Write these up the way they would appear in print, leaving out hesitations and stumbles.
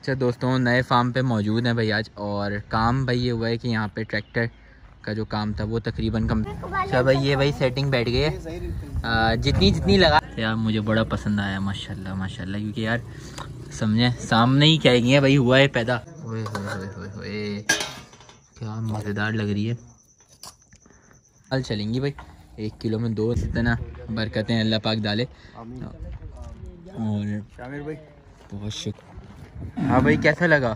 अच्छा दोस्तों, नए फार्म पे मौजूद हैं भाई आज। और काम भाई ये हुआ है कि यहाँ पे ट्रैक्टर का जो काम था वो तकरीबन कम। अच्छा भाई ये भाई सेटिंग बैठ गई है जितनी लगा यार, मुझे बड़ा पसंद आया माशाल्लाह माशाल्लाह, क्योंकि यार समझे सामने ही क्या गई है भाई, हुआ है पैदा। ओए होए क्या मज़ेदार लग रही है। कल चलेंगी भाई 1 किलो में 2, इतना बरकतें अल्लाह पाक डाले। और शामिर भाई बहुत शुक्र। हाँ भाई कैसा लगा?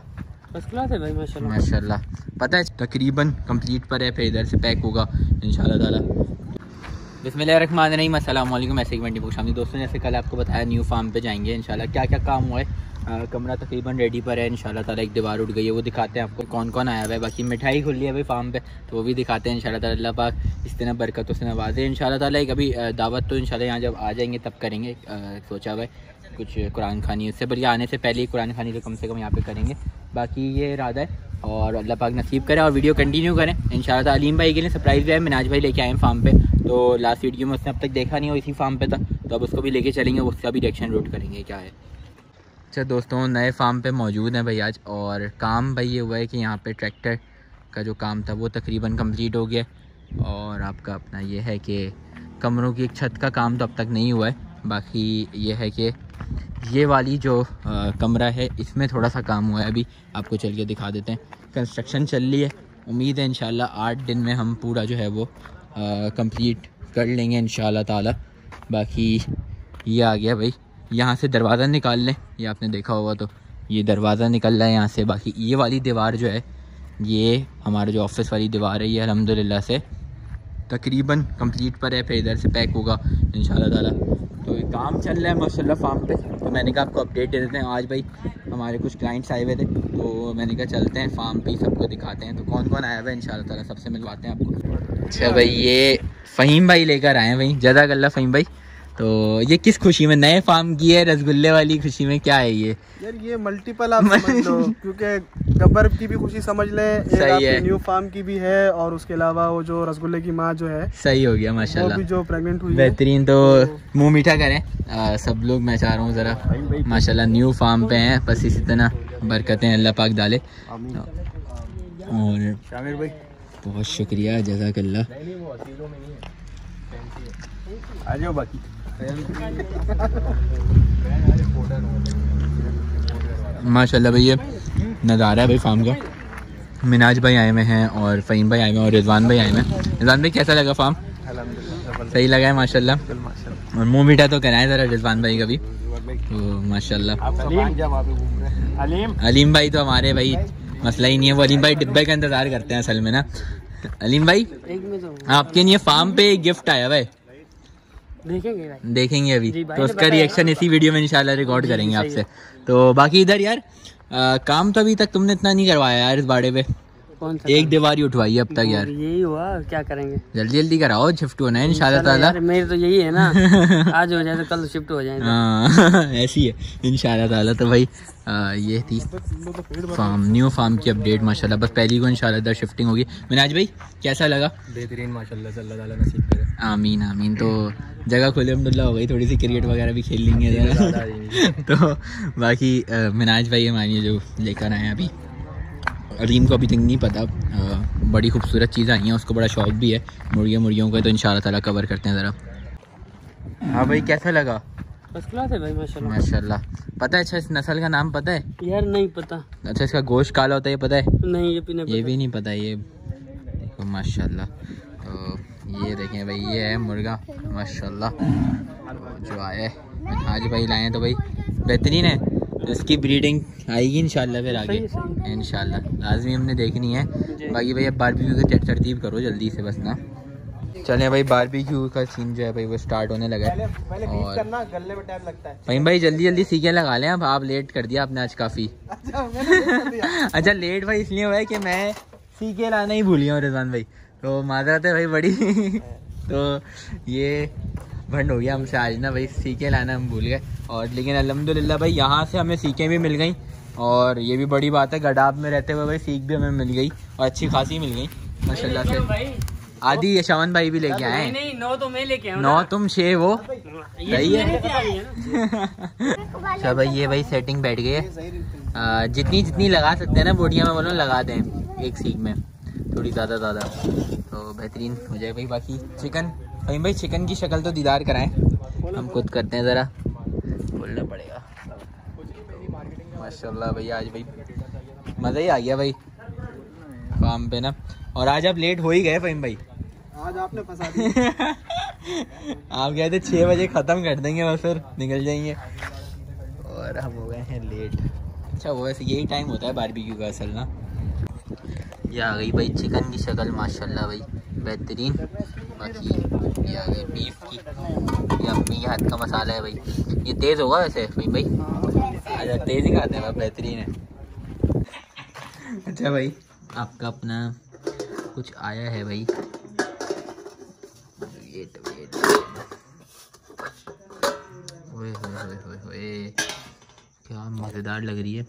फर्स्ट क्लास है भाई माशाल्लाह माशाल्लाह। पता है तकरीबन कंप्लीट पर है, फिर इधर से पैक होगा इंशाल्लाह ताला। बिस्मिल्लाहिर्रहमानिर्रहीम, अस्सलामुअलैकुम। ऐसे एक मिनट बहुत शामिल दोस्तों, जैसे कल आपको बताया न्यू फार्म पे जाएंगे इंशाल्लाह। क्या क्या काम हुआ है, कमरा तकरीबन रेडी पर है इंशाल्लाह ताला। एक दीवार उठ गई है वो दिखाते हैं आपको, कौन कौन आया हुआ है। बाकी मिठाई खुली है भाई फार्म पे, तो वो भी दिखाते हैं इंशाल्लाह ताला। अल्लाह पाक इस तरह बरकतों से नवाजे इंशाल्लाह ताला। एक अभी दावत तो इंशाल्लाह यहाँ जब आ जाएंगे तब करेंगे, सोचा हुआ है कुछ कुरान खानी उससे, पर ये आने से पहले ही कुरान खानी तो कम से कम यहाँ पे करेंगे। बाकी ये इरादा है और अल्लाह पाक नसीब करे और वीडियो कंटिन्यू करें इंशाल्लाह ताला। अलीम भाई के लिए सरप्राइज़ है, मिनाज भाई लेके आए हैं फार्म पे, तो लास्ट वीडियो में उसने अब तक देखा नहीं हो इसी फार्म पे था, तो अब उसको भी लेके चलेंगे, उसका भी रिएक्शन नोट करेंगे क्या है। अच्छा दोस्तों, नए फार्म पर मौजूद हैं भाई आज। और काम भाई ये हुआ है कि यहाँ पर ट्रैक्टर का जो काम था वो तकरीबन कम्प्लीट हो गया। और आपका अपना ये है कि कमरों की एक छत का काम तो अब तक नहीं हुआ है। बाकी ये है कि ये वाली जो कमरा है इसमें थोड़ा सा काम हुआ है, अभी आपको चल के दिखा देते हैं। कंस्ट्रक्शन चल रही है, उम्मीद है इंशाल्लाह 8 दिन में हम पूरा जो है वो कंप्लीट कर लेंगे इंशाल्लाह ताला। बाकी ये आ गया भाई, यहाँ से दरवाज़ा निकाल लें, ये आपने देखा होगा तो ये दरवाज़ा निकल रहा है यहाँ से। बाकी ये वाली दीवार जो है, ये हमारा जो ऑफिस वाली दीवार है, ये अल्हम्दुलिल्लाह से तकरीबन कंप्लीट पर है, फिर इधर से पैक होगा इंशाल्लाह ताला। तो काम चल रहा है माशाल्लाह फार्म पे, तो मैंने कहा आपको अपडेट दे देते हैं। आज भाई हमारे कुछ क्लाइंट्स आए हुए थे, तो मैंने कहा चलते हैं फार्म पे, सबको दिखाते हैं। तो कौन कौन आया हुआ है इंशाल्लाह ताला सबसे मिलवाते हैं आपको। अच्छा भाई ये फ़हीम भाई लेकर आए हैं भाई, जज़ाकल्लाह फ़हीम भाई। तो ये किस खुशी में नए फार्म की है, रसगुल्ले वाली खुशी में क्या है ये? यार ये मल्टीपल आप समझ लो, क्योंकि गब्बर की भी खुशी समझ लें, सही है, न्यू फार्म की भी है, और उसके अलावा वो जो रसगुल्ले की माँ जो है, सही हो गया माशाल्लाह, वो भी जो प्रेग्नेंट हुई बेहतरीन। तो मुंह मीठा करें सब लोग, मैं चाह रहा हूँ ज़रा माशाल्लाह न्यू फार्म पे हैं, बस इसी तरह बरकतें अल्लाह पाक डाले। और शामिर भाई बहुत शुक्रिया, जज़ाकल्लाह। बाकी माशाल्लाह भाई ये नज़ारा है भाई फार्म का। मिनाज भाई आए हुए हैं और फ़हीम भाई आए हुए हैं और रिजवान भाई आए हुए हैं। रिजवान भाई कैसा लगा फार्म? सही लगा है माशाल्लाह। और मुँह मीठा तो कराएं ज़रा रिजवान भाई का भी, तो माशाल्लाह। अलीम भाई तो हमारे भाई मसला ही नहीं है, वो अलीम भाई डिब्बे का इंतज़ार करते हैं असल में ना। अलीम भाई आपके लिए फार्म पे गिफ्ट आया भाई, देखेंगे अभी तो उसका रिएक्शन इसी वीडियो में इंशाल्लाह रिकॉर्ड करेंगे आपसे। तो बाकी इधर यार काम तो अभी तक तुमने इतना नहीं करवाया यार इस बाड़े पे, कौन सा एक दीवार ही उठवाई अब तक यार, यही हुआ क्या करेंगे, जल्दी कराओ, शिफ्ट होना है इंशाल्लाह ताला। मेरी तो यही है ना, आज हो जाए तो कल शिफ्ट हो जाए, हाँ ऐसी है इंशाल्लाह ताला। तो भाई ये थी फार्म, न्यू फार्म की अपडेट माशाल्लाह। बस पहली को इंशाल्लाह इधर शिफ्टिंग होगी। मिनाज भाई कैसा लगा? बेहतरीन माशाल्लाह, अल्लाह ताला नसीब करे, आमीन आमीन। तो जगह खुले अल्हम्दुलिल्लाह हो गई, थोड़ी सी क्रिकेट वगैरह भी खेल लेंगे। तो बाकी मिनाज भाई हमारी जो लेकर आए अभी, अलीम को अभी तक नहीं पता, बड़ी खूबसूरत चीज़ आई हैं, उसको बड़ा शौक भी है मुर्गियों का, तो इंशाल्लाह ताला कवर करते हैं ज़रा। हाँ भाई कैसा लगा? फर्स्ट क्लास है भाई माशाल्लाह माशाल्लाह। पता है अच्छा इस नस्ल का नाम पता है यार? नहीं पता। अच्छा इसका गोश्त काला होता है ये पता है? नहीं ये भी नहीं पता। ये भी नहीं पता ये तो माशाल्लाह। तो ये देखें भाई ये है मुर्गा माशाल्लाह जो आया है आज भाई लाएँ, तो भाई बेहतरीन है, इसकी ब्रीडिंग आएगी इंशाल्लाह फिर आगे इंशाल्लाह, लाजमी हमने देखनी है। बाकी भाई अब बारबेक्यू की तरतीब करो जल्दी से बस ना। चलें भाई बारबेक्यू का सीन जो है भाई वो स्टार्ट होने लगा है। और गले में टाइम लगता है भाई, भाई जल्दी जल्दी सीखे लगा लें आप लेट कर दिया आपने आज काफ़ी। अच्छा लेट भाई इसलिए हुआ है कि मैं सीखे लाना ही भूली हूँ रिजवान भाई, तो माजरत है भाई बड़ी। तो ये भंड हो गया हमसे आज ना भाई, सीखे लाना हम भूल गए। और लेकिन अल्हम्दुलिल्लाह भाई यहाँ से हमें सीखें भी मिल गई, और ये भी बड़ी बात है गडाब में रहते हुए भाई सीख भी हमें मिल गई, और अच्छी खासी मिल गई माशाल्लाह से। आदि यशवन भाई भी लेके आए हैं, 9 तो मैं लेके आया, 9 तुम 6 वो सही है। अच्छा भाई ये भाई सेटिंग बैठ गई है जितनी जितनी लगा सकते हैं ना बोटियाँ में बोलो लगा दें एक सीख में, थोड़ी ज़्यादा तो बेहतरीन हो जाए भाई। बाकी चिकन भाई चिकन की शक्ल तो दीदार कराएं, हम खुद करते हैं ज़रा बोलना पड़ेगा। तो माशाल्लाह भैया आज भाई मज़ा ही आ गया भाई काम पे ना। और आज आप लेट हो ही गए फहीम भाई, आज आपने फंसा दिया। आप गए थे 6 बजे ख़त्म कर देंगे और फिर निकल जाएंगे और हम हो गए हैं लेट। अच्छा वो वैसे यही टाइम होता है बारबेक्यू का असल ना। ये आ गई भाई चिकन की शक्ल माशाल्लाह भाई बेहतरीन। बाकी ये आ गई बीफ की, ये अपने के हाथ का मसाला है भाई। ये तेज़ होगा वैसे भाई, अच्छा तेज़ ही खाते हैं बेहतरीन है। अच्छा भाई आपका अपना कुछ आया है भाई, क्या मज़ेदार लग रही है।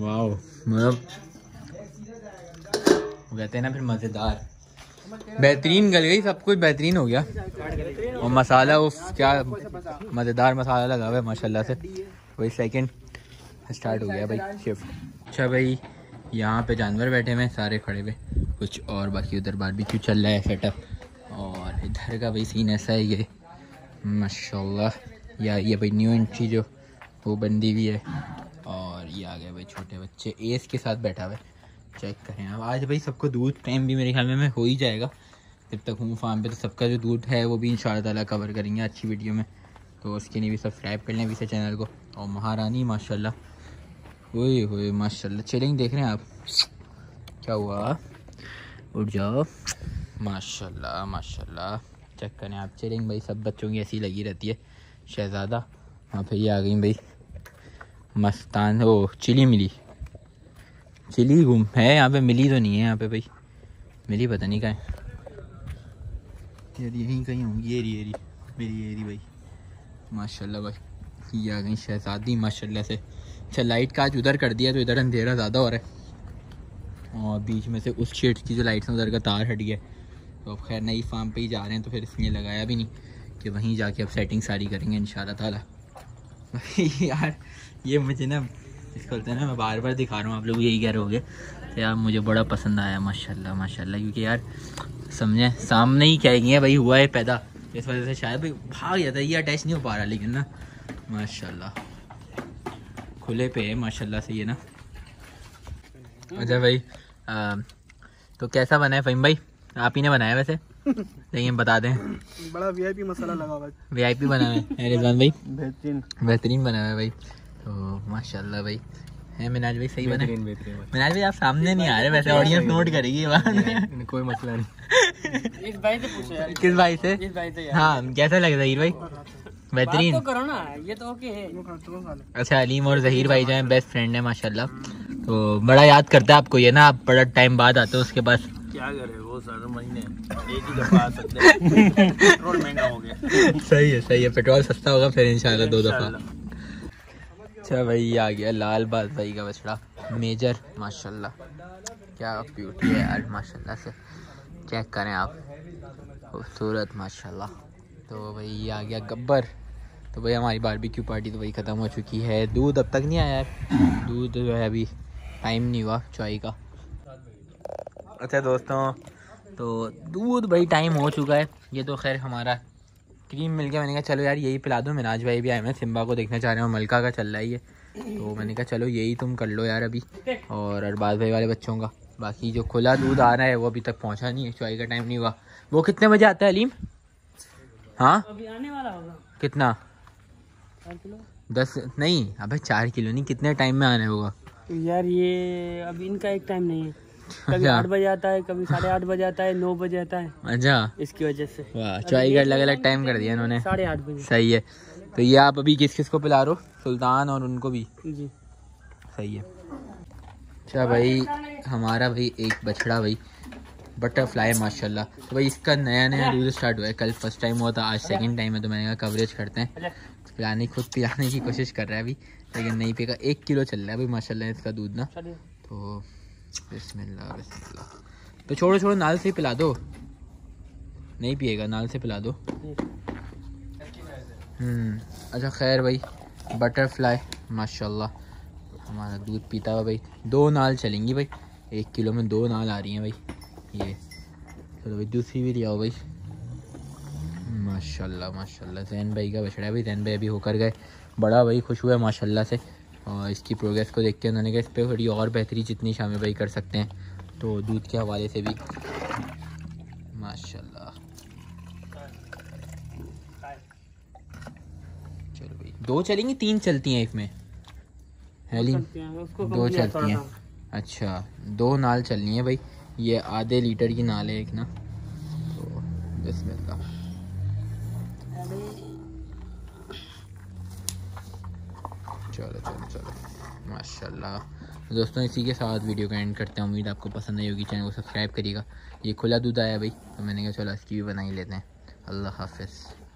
वाओ मतलब कहते हैं ना फिर मज़ेदार, बेहतरीन गल गई, सब कुछ बेहतरीन हो गया। और मसाला वो क्या मज़ेदार मसाला लगा हुआ है माशाल्लाह से। वही सेकंड स्टार्ट हो गया भाई शिफ्ट। अच्छा भाई यहाँ पे जानवर बैठे हुए हैं सारे खड़े हुए कुछ, और बाकी उधर बारबेक्यू चल रहा है सेटअप। और इधर का भाई सीन ऐसा है ये माशाल्लाह। ये भाई न्यू एंट्री जो वो बंदी भी है। और ये आ गया भाई छोटे बच्चे एस के साथ बैठा हुआ है, चेक करें आप। आज भाई सबको दूध टाइम भी मेरे ख्याल में हो ही जाएगा जब तक हूँ फार्म पे, तो सबका जो दूध है वो भी इंशाअल्लाह ताला कवर करेंगे अच्छी वीडियो में। तो उसके लिए भी सब्सक्राइब कर लें अभी से चैनल को। और महारानी माशाल्लाह ओए होए माशाल्लाह चैलेंज देख रहे हैं आप, क्या हुआ उठ जाओ माशाल्लाह माशाल्लाह, चेक करें आप चैलेंज भाई। सब बच्चों की ऐसी लगी रहती है शहज़ादा। हाँ फिर ये आ गई भाई मस्तान ओ चिली मिली, चिली घूम है यहाँ पे, मिली तो नहीं है यहाँ पे भाई, मिली पता नहीं कहाँ है यार, यहीं कहीं होंगी। एरी मेरी एरी भाई माशाल्लाह भाई। ये आ गई शहजादी माशाल्लाह से। अच्छा लाइट का आज उधर कर दिया तो इधर अंधेरा ज़्यादा हो रहा है, और बीच में से उस शेड की जो लाइट्स हैं उधर का तार हट गया। तो अब खैर नई फार्म पे ही जा रहे हैं तो फिर इसलिए लगाया भी नहीं कि वहीं जाके अब सेटिंग सारी करेंगे इंशाल्लाह ताला। यार ये मुझे ना इसको बोलते हैं ना, मैं बार बार दिखा रहा हूँ आप लोग यही कह रहे होगे तो यार मुझे बड़ा पसंद आया माशाल्लाह माशाल्लाह। क्योंकि यार समझे सामने ही क्या है भाई हुआ है पैदा, इस वजह से शायद भाई भाग जाता है, ये अटैच नहीं हो पा रहा लेकिन ना माशाल्लाह खुले पे है माशाल्लाह से ये ना। अच्छा भाई तो कैसा बना है फहीम भाई, आप ही ने बनाया वैसे लेकिन बता दें बड़ा वीआईपी मसाला लगा हुआ है, वीआईपी बना हुआ है रिजवान भाई, बेहतरीन बना हुआ है भाई। तो माशाल्लाह भाई है मिनाज भाई सही बना है। मिनाज भाई आप सामने नहीं आ रहे वैसे, ऑडियंस नोट करेगी बात, कोई मसला नहीं। इस भाई से पूछो यार, किस भाई से, इस भाई से यार। हाँ कैसा लग रहा है भाई, बेहतरीन बात तो करो ना, ये तो ओके है। अच्छा अलीम और ज़हीर भाई जो हैं बेस्ट फ्रेंड है माशाल्लाह। तो बड़ा याद करता है आपको ये ना, आप बड़ा टाइम बाद आते हो उसके पास, क्या करे वो सारे महीने एक ही दफा आ सकते हैं, पेट्रोल महंगा हो गया। सही है पेट्रोल सस्ता होगा फिर इंशाल्लाह 2 दफा। अच्छा भाई आ गया लाल बाज भाई का बछड़ा मेजर माशाल्लाह, क्या ब्यूटी है यार माशाल्लाह से, चेक करें आप खूबसूरत माशाल्लाह। तो भाई ये आ गया गब्बर। तो भाई हमारी बारबेक्यू पार्टी तो भाई ख़त्म हो चुकी है। दूध अब तक नहीं आया यार, दूध जो है अभी टाइम नहीं हुआ चाय का। अच्छा दोस्तों तो दूध भाई टाइम हो चुका है, ये तो खैर हमारा क्रीम मिल गया। मैंने कहा चलो यार यही पिला दो, मिनाज भाई भी आए हैं सिम्बा को देखना चाह रहे हो, मलका का चल रहा है ये, तो मैंने कहा चलो यही तुम कर लो यार अभी, और अरबाज भाई वाले बच्चों का। बाकी जो खुला दूध आ रहा है वो अभी तक पहुंचा नहीं है, चाय का टाइम नहीं हुआ। वो कितने बजे आता है अलीम? हाँ अभी आने वाला होगा। कितना 4 किलो 10 नहीं अभी 4 किलो नहीं, कितने टाइम में आने होगा यार ये, अब इनका एक टाइम नहीं है, कभी 8 बजे आता है, कभी 8:30 बजे आता है, 9 बजे आता है। अच्छा इसकी वजह से चाय का अलग अलग टाइम कर दिया इन्होंने 8:30 बजे। सही है। तो ये आप अभी किस किस को पिला रहे हो? सुल्तान और उनको भी जी, सही है। अच्छा भाई हमारा भाई एक बछड़ा भाई बटरफ्लाई माशाल्लाह। तो भाई इसका नया दूध स्टार्ट हुआ है, कल फर्स्ट टाइम हुआ था, आज सेकेंड टाइम है। तो मैंने कहा कवरेज करते हैं, पिलाने खुद पिलाने की कोशिश कर रहा है अभी लेकिन नहीं पिएगा। 1 किलो चल रहा है भाई माशाल्लाह इसका दूध ना। तो बिस्मिल्लाह तो छोड़ो नाल से ही पिला दो, नहीं पिएगा, नाल से पिला दो। अच्छा खैर भाई, बटरफ्लाई माशाल्लाह हमारा दूध पीता हुआ भाई। दो नाल चलेंगी भाई, 1 किलो में 2 नाल आ रही हैं भाई। ये चलो भाई दूसरी भी ले आओ भाई। माशाल्लाह माशाल्लाह जैन भाई का बछड़ा है भाई। जैन भाई अभी होकर गए, बड़ा भाई खुश हुआ है माशाल्लाह से। और इसकी प्रोग्रेस को देख के उन्होंने कहा इस पर थोड़ी और बेहतरी जितनी शामिल भाई कर सकते हैं, तो दूध के हवाले से भी माशाल्लाह। चलो भाई 2 चलेंगी 3 चलती हैं इसमें हेलिंग, 2 चलती हैं। अच्छा 2 नाल चलनी है भाई। ये आधे लीटर की नाल है एक ना, तो बिस्मिल्लाह। चलो चलो चलो माशाल्लाह। दोस्तों इसी के साथ वीडियो का एंड करते हैं, उम्मीद आपको पसंद आई होगी। चैनल को सब्सक्राइब करिएगा। ये खुला दूध आया भाई तो मैंने कहा चलो इसकी भी बना ही लेते हैं। अल्लाह हाफिज़।